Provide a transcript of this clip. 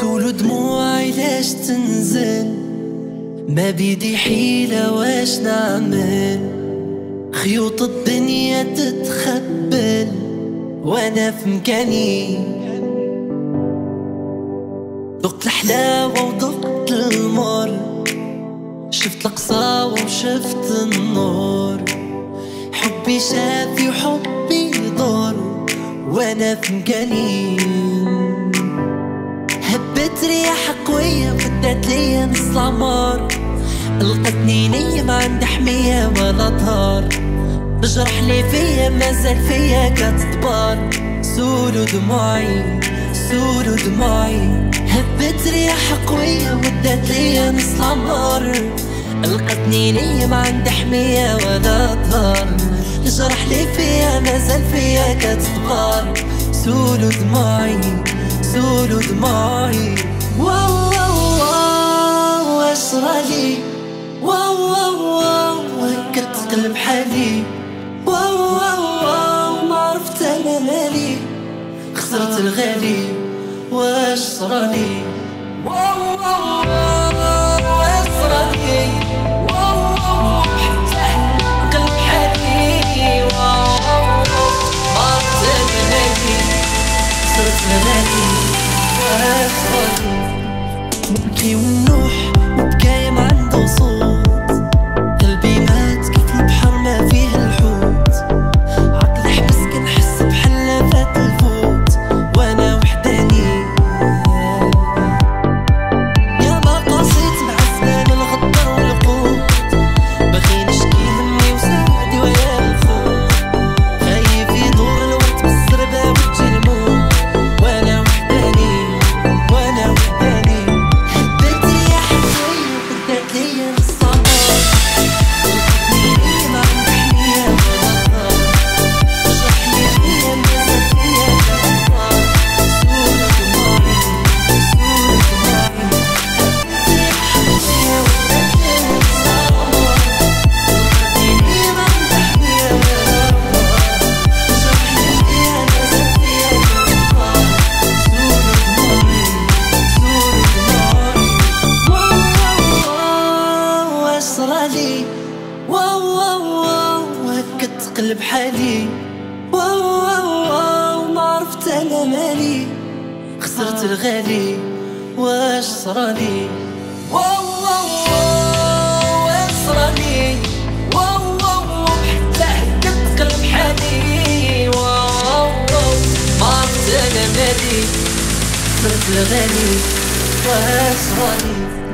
سولو دموعي لاش تنزل، ما بيدي حيلة واش نعمل، خيوط الدنيا تتخبل وانا في مكاني. ذقت الحلاوة وذقت المر، شفت القساوة وشفت النور، حبي شافي وحبي ضار وانا في مكاني. هبت رياح قوية وفدت ليا نص العمار، لقتني نية ما عندي حمية ولا طهار، الجرح اللي فيا مازال فيا كتطبار. سولو دموعي سولو دموعي، هبت رياح قوية ودات ليا نص العمار، لقتني نية ما عندي حمية ولا طهار، الجرح اللي فيا مازال فيا كتطبار. سولو دموعي سولو دموعي، واو واو واو واش رالي، واو واو واو كتقلب حالي، واو واو واو معرفت انا مالي، خسرت الغالي واش صرالي، واو واو واو واش صرالي، واو واو حتى قلب حالي، واو واو معرفت انا مالي، خسرت الغالي واش صرالي. نبكي ونوح وبكايا ما عندو صوت، قلبي مات كيف البحر ما فيه الحوت، عقلي حبس كنحس بحال فات الفوت وانا وحداني. يا ما قاسيت مع اسنان الغدر والقوت، باغي نشكي همي وسعدي ويا الخوت، خايف يدور الوقت بالزربة وجه الموت وانا وحداني وانا وحداني. هبت رياح قوية وفدات ليا كتقلب حالي، واو واو واو ما عرفت انا مالي، خسرت الغالي واش صرالي، واو واو واو واش صرالي، واو واو حتى كتقلب حالي، واو واو ما عرفت انا مالي، خسرت الغالي واش صرالي.